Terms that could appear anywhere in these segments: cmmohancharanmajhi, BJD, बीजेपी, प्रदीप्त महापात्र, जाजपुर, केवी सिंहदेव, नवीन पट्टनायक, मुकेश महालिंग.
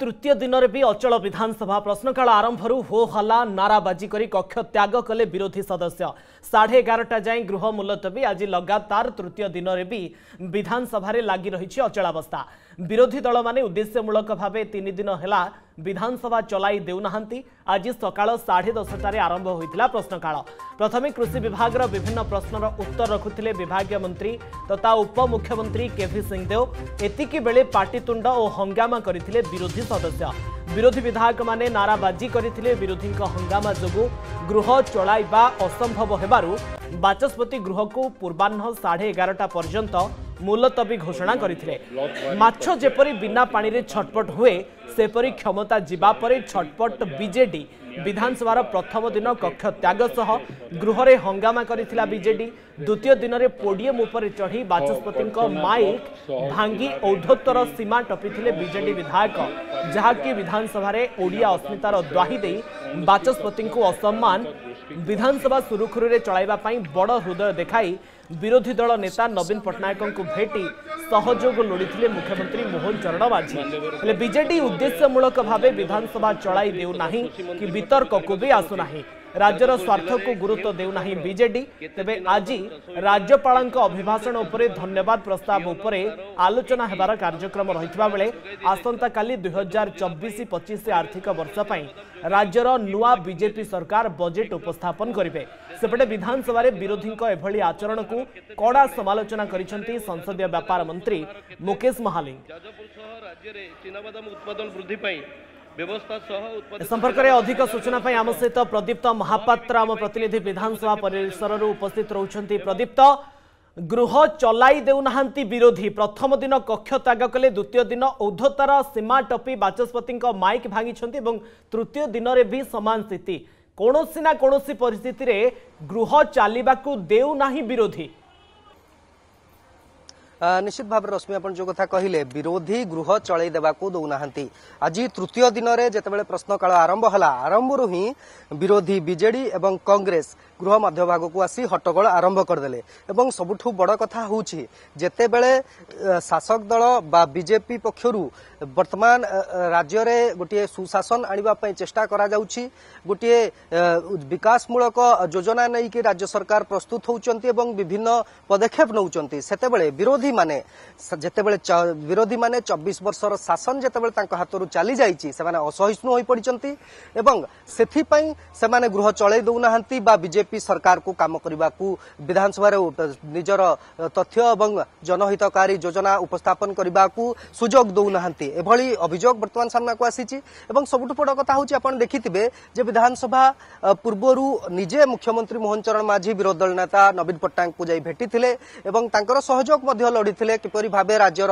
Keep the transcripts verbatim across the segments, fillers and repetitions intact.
तृतीय दिन में भी अचल विधानसभा प्रश्नकाल आरंभर हो हल्ला नाराबाजी करी कक्ष त्याग कले विरोधी सदस्य। साढ़े एगारटा जाए गृह मुलतवी। आज लगातार तृतीय दिन में भी विधानसभा लगी रही अचलावस्था। विरोधी दल माने उद्देश्यमूलक भाव तीन दिन है विधानसभा चलाई देउना। आज सकाळ साढ़े दसटे आरंभ होता प्रश्नकाल। प्रथमे कृषि विभाग विभिन्न प्रश्नर उत्तर रखुले विभाग मंत्री तथा उपमुख्यमंत्री केवी सिंहदेव। एतिकी बेले पाटितुंड और हंगामा करथिले विरोधी सदस्य। विरोधी विधायक माने नाराबाजी करथिले। विरोधी हंगामा जोगु गृह चलाइबा असंभव हेबारु बाचस्पति गृह को पूर्वाह्न साढ़े एगारटा पर्यंत मुलतवी घोषणा करथिले। माछ जेपरी बिना पानी रे छटपट हुए सेपरी क्षमता जीवा परे छटपट बीजेडी विधानसभार प्रथम दिन कक्ष त्याग सह गृह रे हंगामा करथिला बीजेडी। द्वितीय दिन रे पोडियम उपरे चढ़ी बाचस्पतिंको माइक भांगी औद्धत्वर सीमा टपिथिले बीजेडी विधायक, जहाँकि विधानसभा रे ओडिया अस्मितार द्वाही देई बाचस्पतिंको असम्मान विधानसभा सुरुखुरुरे चलाइबा पई बड़ हृदय देखाई विरोधी दल नेता नवीन पट्टनायकंकु भेटी सहयोग लोड़िथिले मुख्यमंत्री मोहन चरण माझी। हेले बीजेडी उद्देश्यमूलक भावे विधानसभा चलाई देउ नाही कि वितर्क को भी आसु नाही। राज्यर स्वार्थ को गुरुत्व देउ नाही बीजेडी। तेबे आज राज्यपाल अभिभाषण उपरे धन्यवाद प्रस्ताव उपरे आलोचना हेबार कार्यक्रम रहितबा बेले आसंता काली दुई हजार चौबीस पच्चीस आर्थिक वर्ष पई राज्यर नुआ बीजेपी सरकार बजेट उपस्थापन करिवे। सेपटे विधानसभा विरोधी एभली आचरण को कड़ा समालोचना करिसेंती संसदीय व्यापार मंत्री मुकेश महालिंग। संपर्क में अधिक सूचना आम सहित प्रदीप्त महापात्र आम प्रतिनिधि विधानसभा परिसर उपस्थित रहउछंती। प्रदीप्त, गृह चलाई देउनाहांती विरोधी। प्रथम दिन कक्ष त्याग कले, द्वितीय दिन औद्धतार सीमा टपी बाचस्पति माइक भांगिछंती एवं तृतीय दिन में भी सामान स्थिति। कौनसी ना कौनसी परिस्थिति रे गृह चलिबाकू देउनाही विरोधी। निश्चित भाव रश्मि आप जो कथा कहले विरोधी गृह चलई देवाकू दौना। आज तृतीय दिन में जितेबाला प्रश्नकाल आरंभ होला आरंभ ही विरोधी बीजेडी एवं कांग्रेस गृह मध्य भाग को आसी हट्टगोल आरंभ करदे। और सबुठू बड़ कथा हूँ जेतेबेले शासक दल बा बीजेपी पक्षरू वर्तमान राज्य में गोटे सुशासन आने चेष्टा करा जाउछि, गोटे विकासमूलक योजना नहीं कि राज्य सरकार प्रस्तुत होउछंती एवं विभिन्न पदक्षेप नउछंती। सेतेबेले विरोधी माने जेतेबेले विरोधी माने चौबीस वर्षर शासन जेतेबेले तांको हाथरू चली जाइछि सेमाने असहिष्णु होई पड़िचंती एवं सेथि पई सेमाने गृह चलई दउनाहांती बा बीजेपी सरकार को काम करवाकू विधानसभा निजर तथ्य एवं जनहितकारी योजना उपस्थापन करवाकू सुजोग दउनाहांती एभली अभियोग वर्तमान सामना को आसीछि। एवं सबुठ बड़ कथा होछि आपण देखिथिबे जे विधानसभा पूर्वरू निजे मुख्यमंत्री मोहन चरण माझी विरोधी दल नेता नवीन पट्टनायक को जाई भेटिथिले एवं तांकर सहयोग मध्य लड़ीथिले किपरि भाबे राज्यर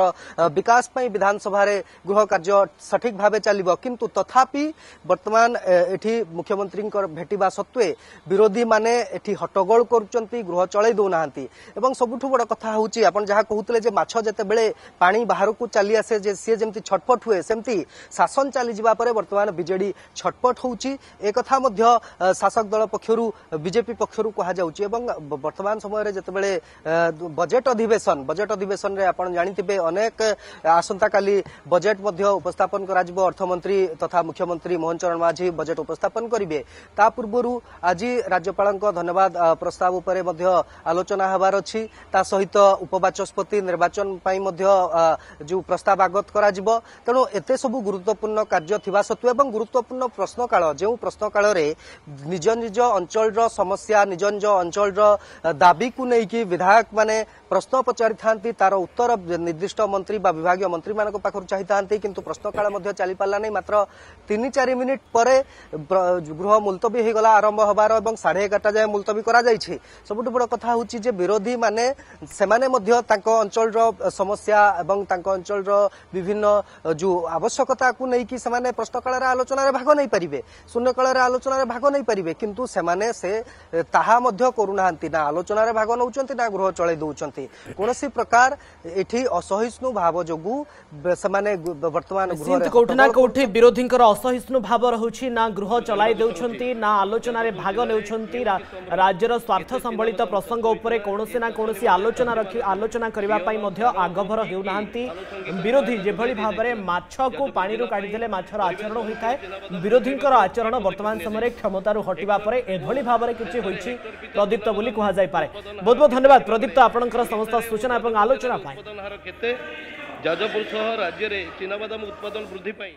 विकास पई विधानसभा रे गृह कार्य सठिक भाबे चलिबो। किंतु तथापि वर्तमान एठी मुख्यमंत्री भेटिबा सत्वे विरोधी माने एठी हट्टगोल करुचंती, गृह चलई दउनाहांती। एवं सबुठू बड़ कथा होछि आपण जहा कहूतले जे माछ जेतेबेले पानी बाहर को चली आसे जे से जेमती छटपट हुए सेमती शासन चली जिबा परे वर्तमान बीजेडी छटपट होछि। ए कथा मध्य शासक दल पक्षरू बीजेपी पक्षरू कहा जाउछि। एवं वर्तमान समय रे जेतेबेले बजेट अधिवेशन बजेट अधिवेशन रे आपण जानिथिबे अनेक आसंता काली बजेट मध्य उपस्थापन करा जिवो। अर्थमंत्री तथा मुख्यमंत्री मोहन चरण माझी बजेट उपस्थापन करिवे। ता पूर्वरू आज राज्यपाल धन्यवाद प्रस्ताव पर आलोचना हबार अच्छी। सहित उपवाचस्पति निर्वाचन जो प्रस्ताव आगत कर तेणु एत सबू गुरुत्वपूर्ण कार्य थी सत्वे और गुरुत्वपूर्ण प्रश्नकाल जो प्रश्नकाल निज निज अंचल समस्या निज निज अंचल दाबी को लेकिन विधायक मैंने प्रश्न पचारि था तार उत्तर निर्दिष्ट मंत्री विभाग मंत्री मान पाखु चाही था कि प्रश्नकाल चली पारा नहीं। मात्र तीन चार मिनिट पर गृह मुलतवी हो गला आरंभ हबार और साढ़े एगारटा जाए मुलतवी करा जाइछि। सबुठ बड़ कथा होछि जे विरोधी माने सेमाने मध्य तांको अंचल रो समस्या एवं तांको अंचल रो विभिन्न जो आवश्यकता को नहीं कि सेमाने प्रश्नकाल आलोचन रे भाग नहीं पारिबे, शून्यकाल आलोचन रे भाग नहीं पारिबे, किंतु सेमाने से ताहा मध्य करुनाहांती ना आलोचन रे भाग नउचंती ना गृह चलई दउचंती। कोनोसी प्रकार एठी असहिष्णु भाव जोगु सेमाने वर्तमान गृह रे कोठना कोठी विरोधींकर असहिष्णु भाव रहउछि ना गृह चलई दउचंती ना आलोचन रे भाग नेउचंती। राज्यर स्वार्थ संबलित प्रसंग उपरे कोनोसी ना कोनोसी आलोचना रखी आलोचना करिबा पई मध्य आगभर हेउ नाहंती। विरोधी जेभली भाबरे माछ को पानी रु काढि देले माछर आचरण होइताए, विरोधींकर आचरण वर्तमान समय क्षमतारु हटिबा परे एभली भाबरे किछि होइछि प्रदीप्त बोली कहा जाय पारे। बहुत बहुत धन्यवाद प्रदीप्त आपनकर समस्त सूचना एवं आलोचना पई। जाजपुर सह राज्य रे चीनाबादाम उत्पादन वृद्धि पई